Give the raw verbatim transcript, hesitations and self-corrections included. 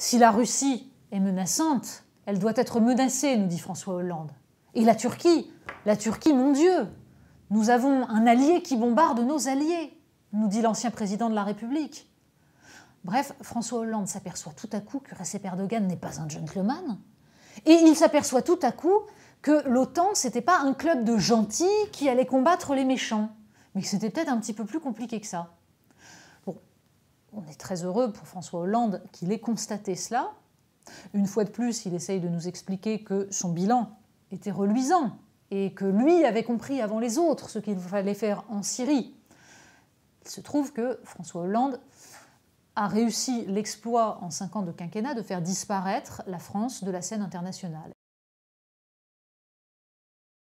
Si la Russie est menaçante, elle doit être menacée, nous dit François Hollande. Et la Turquie, la Turquie, mon Dieu, nous avons un allié qui bombarde nos alliés, nous dit l'ancien président de la République. Bref, François Hollande s'aperçoit tout à coup que Recep Erdogan n'est pas un gentleman. Et il s'aperçoit tout à coup que l'OTAN, c'était pas un club de gentils qui allait combattre les méchants. Mais que c'était peut-être un petit peu plus compliqué que ça. Bon, on est très heureux pour François Hollande qu'il ait constaté cela. Une fois de plus, il essaye de nous expliquer que son bilan était reluisant et que lui avait compris avant les autres ce qu'il fallait faire en Syrie. Il se trouve que François Hollande a réussi l'exploit en cinq ans de quinquennat de faire disparaître la France de la scène internationale.